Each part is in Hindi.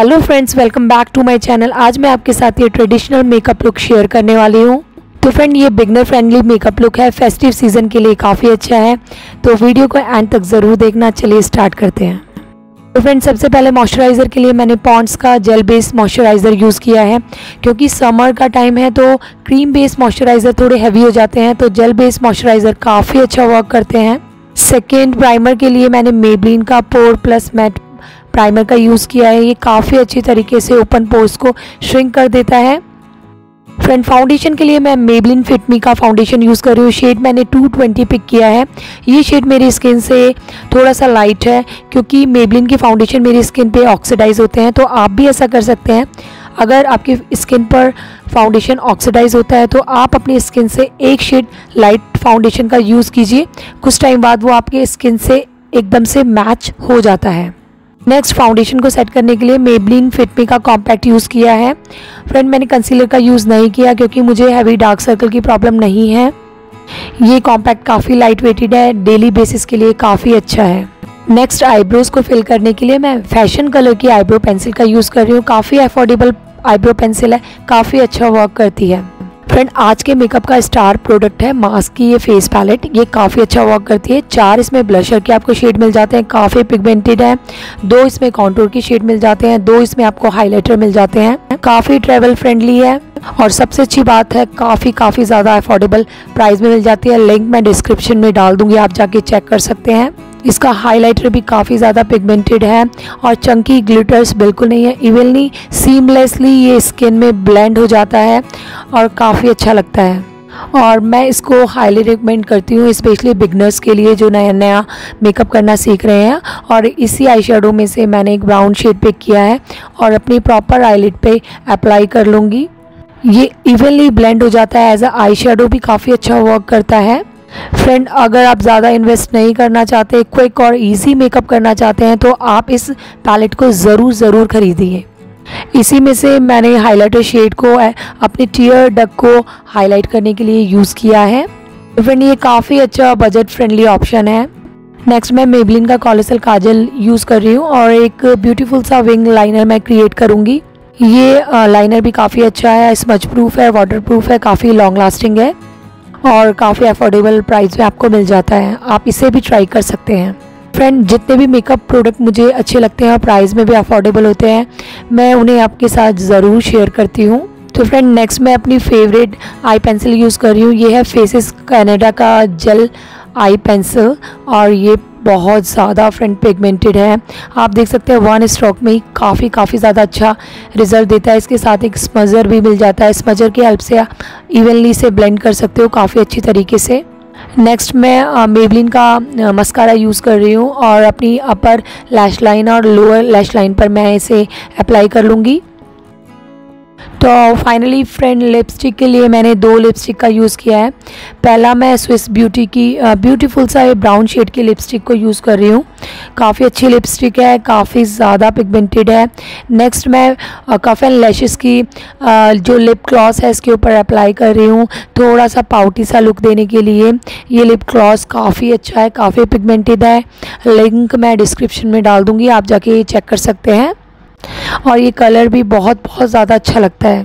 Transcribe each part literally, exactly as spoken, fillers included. Hello friends, welcome back to my channel. आज मैं आपके साथ ये ट्रेडिशनल मेकअप लुक शेयर करने वाली हूँ। तो फ्रेंड, ये बिगनर फ्रेंडली मेकअप लुक है, फेस्टिव सीजन के लिए काफ़ी अच्छा है। तो वीडियो को एंड तक ज़रूर देखना। चलिए स्टार्ट करते हैं। तो फ्रेंड्स, सबसे पहले मॉइस्चराइज़र के लिए मैंने पॉन्ड्स का जेल बेस मॉइस्चराइज़र यूज़ किया है। क्योंकि समर का टाइम है तो क्रीम बेस मॉइस्चराइज़र थोड़े हैवी हो जाते हैं, तो जेल बेस मॉइस्चराइज़र काफ़ी अच्छा वर्क करते हैं। सेकेंड, प्राइमर के लिए मैंने मेबलिन का पोर प्लस मैट प्राइमर का यूज़ किया है। ये काफ़ी अच्छी तरीके से ओपन पोर्स को श्रिंक कर देता है। फ्रेंड, फाउंडेशन के लिए मैं मेबलिन फिट मी का फाउंडेशन यूज़ कर रही हूँ। शेड मैंने टू ट्वेंटी पिक किया है। ये शेड मेरी स्किन से थोड़ा सा लाइट है, क्योंकि मेबलिन के फाउंडेशन मेरी स्किन पे ऑक्सीडाइज होते हैं। तो आप भी ऐसा कर सकते हैं। अगर आपकी स्किन पर फाउंडेशन ऑक्सीडाइज होता है तो आप अपनी स्किन से एक शेड लाइट फाउंडेशन का यूज़ कीजिए। कुछ टाइम बाद वो आपके स्किन से एकदम से मैच हो जाता है। नेक्स्ट, फाउंडेशन को सेट करने के लिए मेबलिन फिट मी का कॉम्पैक्ट यूज़ किया है। फ्रेंड, मैंने कंसीलर का यूज़ नहीं किया क्योंकि मुझे हैवी डार्क सर्कल की प्रॉब्लम नहीं है। ये कॉम्पैक्ट काफ़ी लाइट वेटेड है, डेली बेसिस के लिए काफ़ी अच्छा है। नेक्स्ट, आईब्रोज़ को फिल करने के लिए मैं फैशन कलर की आईब्रो पेंसिल का यूज़ कर रही हूँ। काफ़ी अफोर्डेबल आईब्रो पेंसिल है, काफ़ी अच्छा वर्क करती है। फ्रेंड, आज के मेकअप का स्टार प्रोडक्ट है मास्क की ये फेस पैलेट। ये काफ़ी अच्छा वर्क करती है। चार इसमें ब्लशर के आपको शेड मिल जाते हैं, काफ़ी पिगमेंटेड है। दो इसमें कॉन्टूर की शेड मिल जाते हैं, दो इसमें आपको हाइलाइटर मिल जाते हैं। काफ़ी ट्रैवल फ्रेंडली है और सबसे अच्छी बात है काफ़ी काफ़ी ज़्यादा अफोर्डेबल प्राइस में मिल जाती है। लिंक मैं डिस्क्रिप्शन में डाल दूँगी, आप जाके चेक कर सकते हैं। इसका हाइलाइटर भी काफ़ी ज़्यादा पिगमेंटेड है और चंकी ग्लिटर्स बिल्कुल नहीं है। इवनली सीमलेसली ये स्किन में ब्लेंड हो जाता है और काफ़ी अच्छा लगता है। और मैं इसको हाईली रिकमेंड करती हूँ, स्पेशली बिगनर्स के लिए जो नया नया मेकअप करना सीख रहे हैं। और इसी आई शेडो में से मैंने एक ब्राउन शेड पिक किया है और अपनी प्रॉपर आईलिड पे अप्लाई कर लूँगी। ये इवनली ब्लेंड हो जाता है। एज अ आई शेडो भी काफ़ी अच्छा वर्क करता है। फ्रेंड, अगर आप ज़्यादा इन्वेस्ट नहीं करना चाहते, क्विक और इजी मेकअप करना चाहते हैं तो आप इस पैलेट को ज़रूर ज़रूर खरीदिए। इसी में से मैंने हाइलाइटर शेड को अपने टीयर डक को हाईलाइट करने के लिए यूज़ किया है। फ्रेंड, ये काफ़ी अच्छा बजट फ्रेंडली ऑप्शन है। नेक्स्ट, मैं मेबलिन का कॉलोसल काजल यूज़ कर रही हूँ और एक ब्यूटीफुल सा विंग लाइनर मैं क्रिएट करूँगी। ये लाइनर भी काफ़ी अच्छा है, स्मच प्रूफ है, वाटर प्रूफ है, काफ़ी लॉन्ग लास्टिंग है और काफ़ी अफोर्डेबल प्राइस में आपको मिल जाता है। आप इसे भी ट्राई कर सकते हैं। फ्रेंड, जितने भी मेकअप प्रोडक्ट मुझे अच्छे लगते हैं और प्राइस में भी अफोर्डेबल होते हैं, मैं उन्हें आपके साथ ज़रूर शेयर करती हूँ। तो फ्रेंड, नेक्स्ट मैं अपनी फेवरेट आई पेंसिल यूज़ कर रही हूँ। ये है फेसेस कनाडा का जेल आई पेंसिल और ये बहुत ज़्यादा फ्रेंड पिगमेंटेड है। आप देख सकते हैं वन स्ट्रोक में ही काफ़ी काफ़ी ज़्यादा अच्छा रिजल्ट देता है। इसके साथ एक स्मजर भी मिल जाता है। स्मजर की हेल्प से आप इवनली से ब्लेंड कर सकते हो काफ़ी अच्छी तरीके से। नेक्स्ट, मैं मेबलिन का मस्कारा यूज़ कर रही हूँ और अपनी अपर लैश लाइन और लोअर लैश लाइन पर मैं इसे अप्लाई कर लूँगी। तो फाइनली फ्रेंड, लिपस्टिक के लिए मैंने दो लिपस्टिक का यूज़ किया है। पहला मैं स्विस ब्यूटी की ब्यूटीफुल सा ये ब्राउन शेड की लिपस्टिक को यूज़ कर रही हूँ। काफ़ी अच्छी लिपस्टिक है, काफ़ी ज़्यादा पिगमेंटेड है। नेक्स्ट, मैं कैफीन लैशेस की आ, जो लिप ग्लॉस है इसके ऊपर अप्लाई कर रही हूँ, थोड़ा सा पाउटी सा लुक देने के लिए। ये लिप ग्लॉस काफ़ी अच्छा है, काफ़ी पिगमेंटेड है। लिंक मैं डिस्क्रिप्शन में डाल दूँगी, आप जाके चेक कर सकते हैं। और ये कलर भी बहुत बहुत ज़्यादा अच्छा लगता है।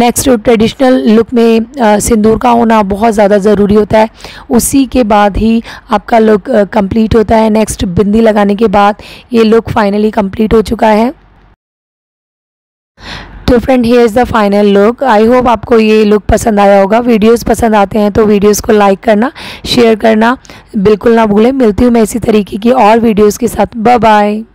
नेक्स्ट, ट्रेडिशनल लुक में सिंदूर का होना बहुत ज़्यादा ज़रूरी होता है, उसी के बाद ही आपका लुक कंप्लीट होता है। नेक्स्ट, बिंदी लगाने के बाद ये लुक फाइनली कंप्लीट हो चुका है। तो friend, here is the final look. I hope आपको ये लुक पसंद आया होगा। वीडियोस पसंद आते हैं तो वीडियोस को लाइक करना, शेयर करना बिल्कुल ना भूलें। मिलती हूँ मैं इसी तरीके की और वीडियोस के साथ। Bye bye.